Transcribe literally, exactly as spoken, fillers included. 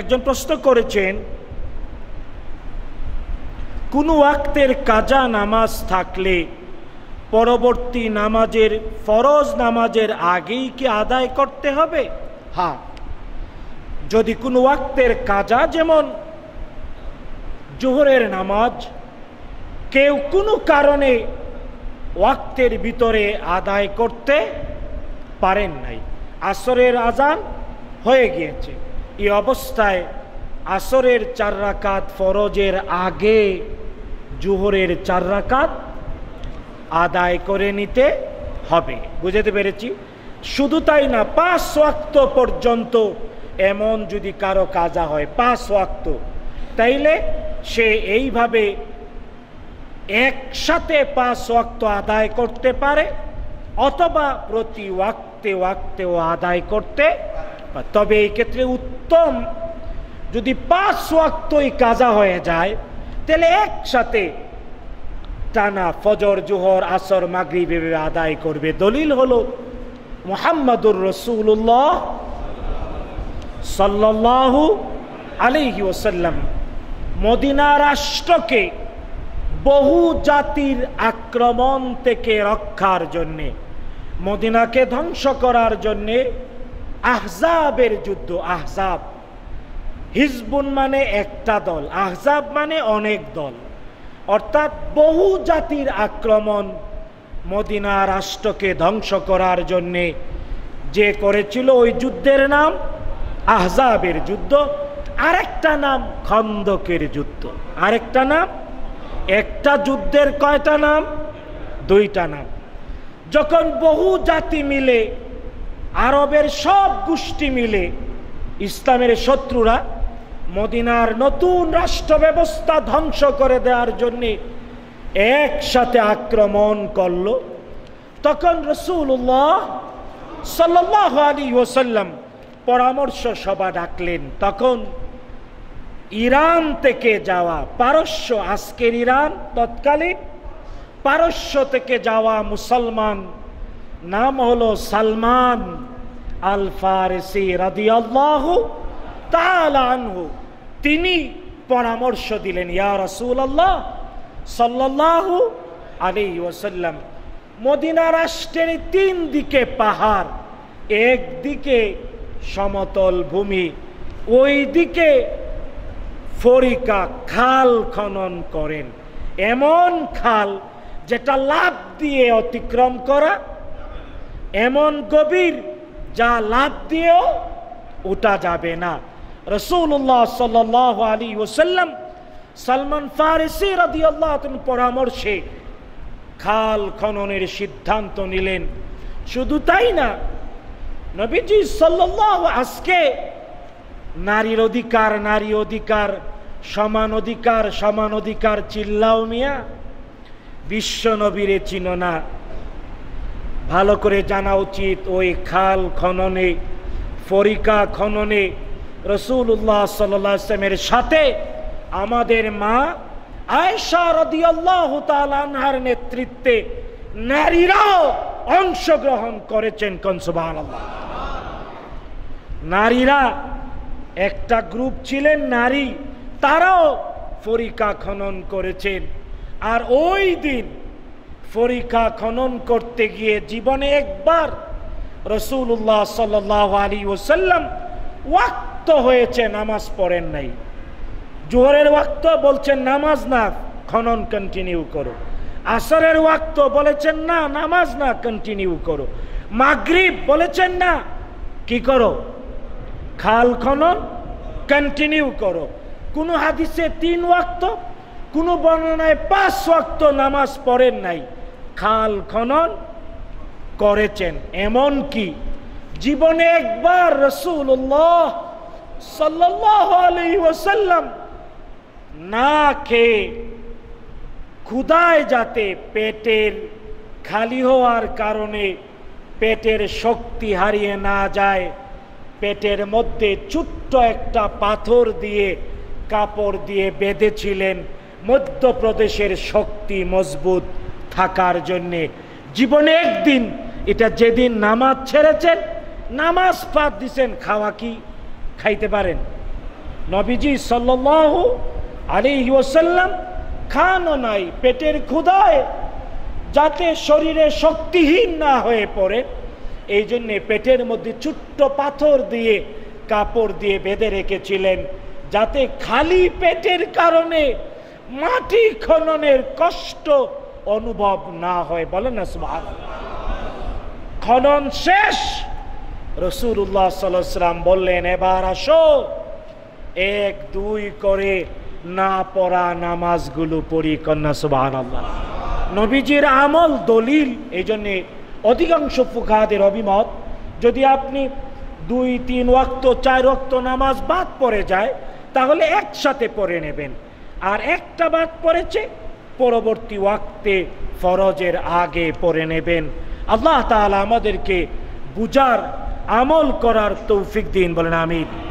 একজন প্রশ্ন করেছেন, কোন ওয়াক্তের কাজা নামাজ থাকলে পরবর্তী নামাজের ফরজ নামাজের আগেই কি আদায় করতে হবে? হ্যাঁ, যদি কোন ওয়াক্তের কাজা, যেমন জোহরের নামাজ, কেউ কোনো কারণে ওয়াক্তের ভিতরে আদায় করতে পারেন নাই, আসরের আজান হয়ে গিয়েছে, এই অবস্থায় আসরের চার রাকাত ফরজের আগে জোহরের চার রাকাত আদায় করে নিতে হবে। বুঝতে পেরেছি? শুধু তাই না, পাঁচ ওয়াক্ত পর্যন্ত এমন যদি কারো কাজা হয়, পাঁচ ওয়াক্ত, তাইলে সে এইভাবে একসাথে পাঁচ ওয়াক্ত আদায় করতে পারে, অথবা প্রতি ওয়াক্তে ওয়াক্তেও আদায় করতে। তবে এই ক্ষেত্রে উত্তম, যদি পাঁচ ওয়াক্তই কাজা হয়ে যায় তাহলে একসাথে টানা ফজর, জোহর, আসর, মাগরিব এভাবে আদায় করবে। দলিল হলো মুহাম্মাদুর রাসূলুল্লাহ সাল্লাল্লাহু আলাইহি ওয়াসাল্লাম মদিনা রাষ্ট্রকে বহু জাতির আক্রমণ থেকে রক্ষার জন্যে, মদিনাকে ধ্বংস করার জন্যে আহজাবের যুদ্ধ, আহজাব, হিজবুন মানে একটা দল, আহজাব মানে অনেক দল, অর্থাৎ বহু জাতির আক্রমণ মদিনা রাষ্ট্রকে ধ্বংস করার জন্যে যে করেছিল, ওই যুদ্ধের নাম আহজাবের যুদ্ধ। আরেকটা নাম খন্দকের যুদ্ধ, আরেকটা নাম, একটা যুদ্ধের কয়টা নাম? দুইটা নাম। যখন বহু জাতি মিলে, আরবের সব গোষ্ঠী মিলে, ইসলামের শত্রুরা মদিনার নতুন রাষ্ট্র ব্যবস্থা ধ্বংস করে দেওয়ার জন্যে একসাথে আক্রমণ করল, তখন রাসূলুল্লাহ সাল্লাল্লাহু আলাইহি ওয়াসাল্লাম পরামর্শ সভা ডাকলেন। তখন ইরান থেকে যাওয়া, পারস্য, আজকের ইরান, তৎকালীন পারস্য থেকে যাওয়া মুসলমান, নাম হলো সালমান আল ফারসি রাদিয়াল্লাহু তাআলা আনহু, তিনি পরামর্শ দিলেন, ইয়া রাসূলুল্লাহ সাল্লাল্লাহু আলাইহি ওয়াসাল্লাম, মদিনা রাষ্ট্রের তিন দিকে পাহাড়, একদিকে সমতল ভূমি, ওই দিকে ফরিকা খাল খনন করেন, এমন খাল যেটা লাভ দিয়ে অতিক্রম করা, এমন গভীর যা লাভ দিয়েও ওঠা যাবে না। রাসূলুল্লাহ সাল্লাল্লাহু আলাইহি ওয়াসাল্লাম সালমান ফারসি রাদিয়াল্লাহু তাআলার পরামর্শে খাল খননের সিদ্ধান্ত নিলেন। শুধু তাই না, নবীজি সাল্লাল্লাহু আলাইহি ওয়াসাল্লাম, আজকে নারীর অধিকার, নারী অধিকার, সমান অধিকার, সমান অধিকার চিল্লাও মিয়া, বিশ্ব নবীরে চিনো না? ভালো করে জানা উচিত, ওই খাল খননে, ফরিকা খননে রাসূলুল্লাহ সাল্লাল্লাহু আলাইহি ওয়াসাল্লামের সাথে আমাদের মা আয়েশা রাদিয়াল্লাহু তাআলা আনহার নেতৃত্বে নারীরাও অংশগ্রহণ করেছেন। কোন সুবহানাল্লাহ! নারীরা, একটা গ্রুপ ছিলেন নারী, তারাও ফরিকা খনন করেছেন। আর ওই দিন ফরিকা খনন করতে গিয়ে জীবনে একবার রাসূলুল্লাহ সাল্লাল্লাহু আলাইহি ওয়াসাল্লাম ওয়াক্ত হয়েছে, নামাজ পড়েন নাই, জোহরের ওয়াক্ত বলছেন নামাজ না, খনন কন্টিনিউ করো, আসরের ওয়াক্ত বলেছেন না, নামাজ না, কন্টিনিউ করো, মাগরিব বলেছেন না, কি করো? খাল খনন কন্টিনিউ করো। কোনো হাদিসে তিন ওয়াক্ত, কোনো বর্ণনায় পাঁচ ওয়াক্ত নামাজ পড়েন নাই, খাল খনন করেছেন। এমনকি জীবনে একবার রাসূলুল্লাহ সাল্লাল্লাহু আলাইহি ওয়াসাল্লাম না খেয়ে ক্ষুধায় যাতে পেটের খালি হওয়ার কারণে পেটের শক্তি হারিয়ে না যায়, পেটের মধ্যে ছোট্ট একটা পাথর দিয়ে, কাপড় দিয়ে বেঁধেছিলেন, মধ্যপ্রদেশের শক্তি মজবুত থাকার জন্যে। জীবনে একদিন, এটা যেদিন নামাজ ছেড়েছেন, নামাজ বাদ দিয়েছেন, খাওয়া কি খাইতে পারেন? नबीजी सल्लल्लाहु अलैहि वसल्लम खानो नाई पेटेर क्षुधाय जाते शरीरे शक्तिहीन ना हये पड़े एई जन्य पेटेर मध्य छोट्टो पाथर दिए कापड़ दिए बेधे रेखेछिलेन जाते खाली पेटेर कारणे माटी खननेर कष्ट अनुभव ना हय। बोलेन सुबहानाल्लाह। खनन शेष रसूलुल्लाह सल्लल्लाहु अलैहि वसल्लम बोललेन एबार आसो एक दुई करे ना पड़ा नामाजगुलो पढ़ी कन्ना सुबहानाल्लाह। नबीजीर आमल दलिल एजन्य अधिकांश फुकाहादेर अभिमत यदि आपनी दुई तीन वक्त चार वक्त नामाज बाद पड़े जाए ताहले एकसाथे पढ़े नेबेन और एकटा बाद पड़ेछे परवर्ती वक्ते फरजेर आगे पढ़े नेबेन। आल्लाह ताआला आमादेरके बुझार आमल करार तौफिक दिन। बोलेन आमीन।